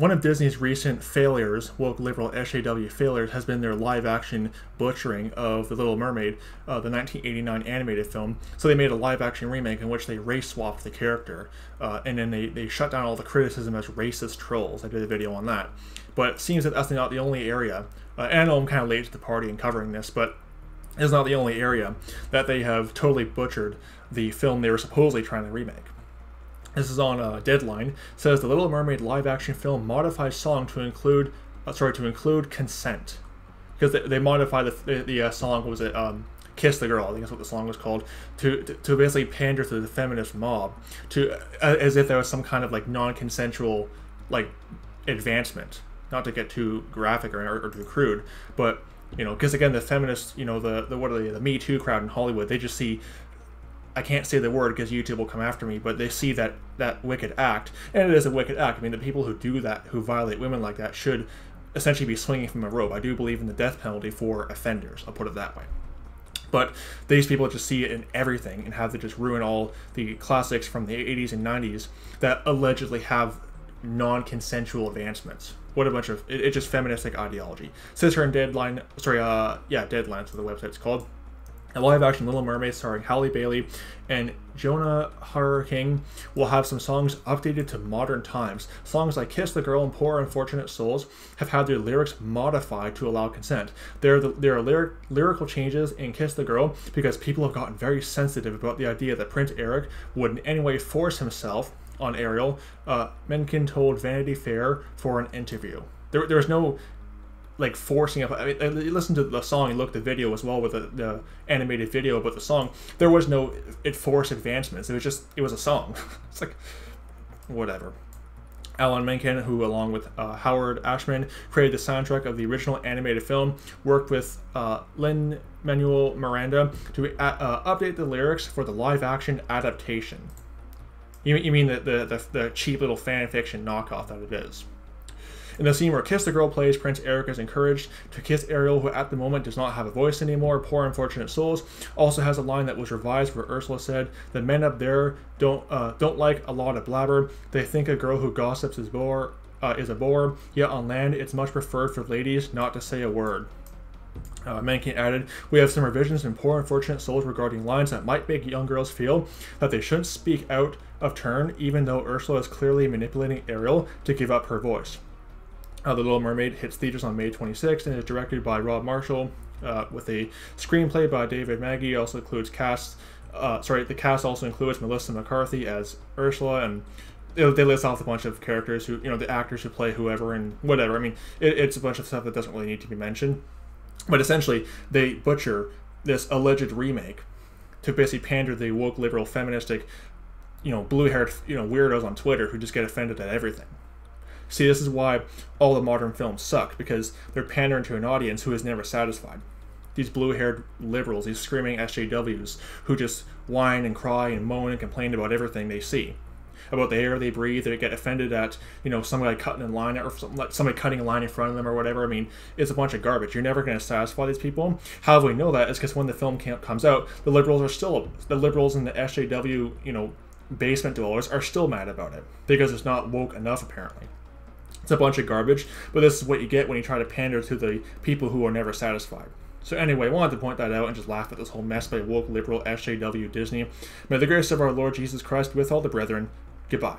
One of Disney's recent failures, woke liberal SJW failures, has been their live-action butchering of The Little Mermaid, the 1989 animated film. So they made a live-action remake in which they race-swapped the character, and then they shut down all the criticism as racist trolls. I did a video on that. But it seems that that's not the only area, and I know I'm kind of late to the party in covering this, but it's not the only area that they have totally butchered the film they were supposedly trying to remake. This is on Deadline. It says the Little Mermaid live-action film modifies song to include, to include consent, because they modify the song. What was it? "Kiss the Girl." I think that's what the song was called. To basically pander to the feminist mob, to as if there was some kind of like non-consensual like advancement. Not to get too graphic or too crude, but you know, because again, the feminists, you know, the what are they? The Me Too crowd in Hollywood. They just see. I can't say the word because YouTube will come after me, but they see that wicked act, and it is a wicked act. I mean, the people who do that, who violate women like that, should essentially be swinging from a rope. I do believe in the death penalty for offenders, I'll put it that way. But these people just see it in everything and have to just ruin all the classics from the 80s and 90s that allegedly have non-consensual advancements. What a bunch of, it's just feministic ideology. Sister and Deadline, sorry, yeah, Deadline's what the website's called. A live-action Little Mermaid starring Halle Bailey and Jonah Hauer-King will have some songs updated to modern times. Songs like "Kiss the Girl" and "Poor Unfortunate Souls" have had their lyrics modified to allow consent. There are lyrical changes in "Kiss the Girl" because people have gotten very sensitive about the idea that Prince Eric would in any way force himself on Ariel, Menken told Vanity Fair for an interview. There was no... like forcing up. I mean, you listen to the song, you look at the video as well with the animated video about the song. There was no forced advancements. It was just, it was a song. It's like, whatever. Alan Menken, who along with Howard Ashman created the soundtrack of the original animated film, worked with Lin-Manuel Miranda to update the lyrics for the live action adaptation. You mean the cheap little fan fiction knockoff that it is. In the scene where "Kiss the Girl" plays, Prince Eric is encouraged to kiss Ariel, who at the moment does not have a voice anymore. "Poor Unfortunate Souls" also has a line that was revised where Ursula said, "The men up there don't like a lot of blabber. They think a girl who gossips is a bore, yet on land it's much preferred for ladies not to say a word." Menken added, "We have some revisions in Poor Unfortunate Souls regarding lines that might make young girls feel that they shouldn't speak out of turn, even though Ursula is clearly manipulating Ariel to give up her voice." The Little Mermaid hits theaters on May 26th and is directed by Rob Marshall with a screenplay by David Maggie. Also includes the cast also includes Melissa McCarthy as Ursula, and they list off a bunch of characters who, you know, the actors who play whoever and whatever. I mean, it's a bunch of stuff that doesn't really need to be mentioned. But essentially, they butcher this alleged remake to basically pander the woke, liberal, feministic, you know, blue-haired, you know, weirdos on Twitter who just get offended at everything. See, this is why all the modern films suck, because they're pandering to an audience who is never satisfied. These blue-haired liberals, these screaming SJWs, who just whine and cry and moan and complain about everything they see. About the air they breathe, they get offended at, you know, somebody cutting in line, or somebody cutting a line in front of them or whatever. I mean, it's a bunch of garbage. You're never going to satisfy these people. How do we know that? It's because when the film comes out, the liberals are still, the liberals and the SJW, you know, basement dwellers are still mad about it, because it's not woke enough, apparently. It's a bunch of garbage, but this is what you get when you try to pander to the people who are never satisfied. So anyway, I wanted to point that out and just laugh at this whole mess by woke, liberal, SJW, Disney. May the grace of our Lord Jesus Christ with all the brethren. Goodbye.